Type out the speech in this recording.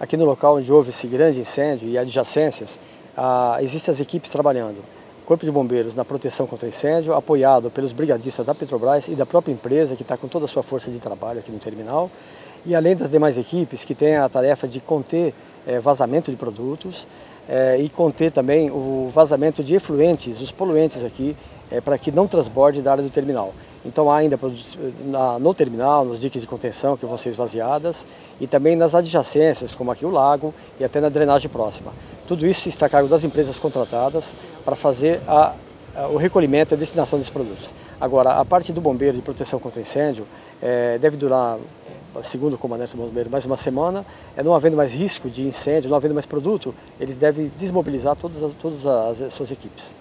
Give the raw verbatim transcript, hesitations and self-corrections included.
Aqui no local onde houve esse grande incêndio e adjacências, ah, existem as equipes trabalhando. Corpo de Bombeiros na proteção contra incêndio, apoiado pelos brigadistas da Petrobras e da própria empresa, que está com toda a sua força de trabalho aqui no terminal, e além das demais equipes que têm a tarefa de conter é, vazamento de produtos é, e conter também o vazamento de efluentes, os poluentes aqui, é, para que não transborde da área do terminal. Então há ainda produtos no terminal, nos diques de contenção que vão ser esvaziadas e também nas adjacências, como aqui o lago e até na drenagem próxima. Tudo isso está a cargo das empresas contratadas para fazer a, a, o recolhimento e a destinação desses produtos. Agora, a parte do bombeiro de proteção contra incêndio é, deve durar, segundo o comandante do bombeiro, mais uma semana. É, não havendo mais risco de incêndio, não havendo mais produto, eles devem desmobilizar todas as, todas as suas equipes.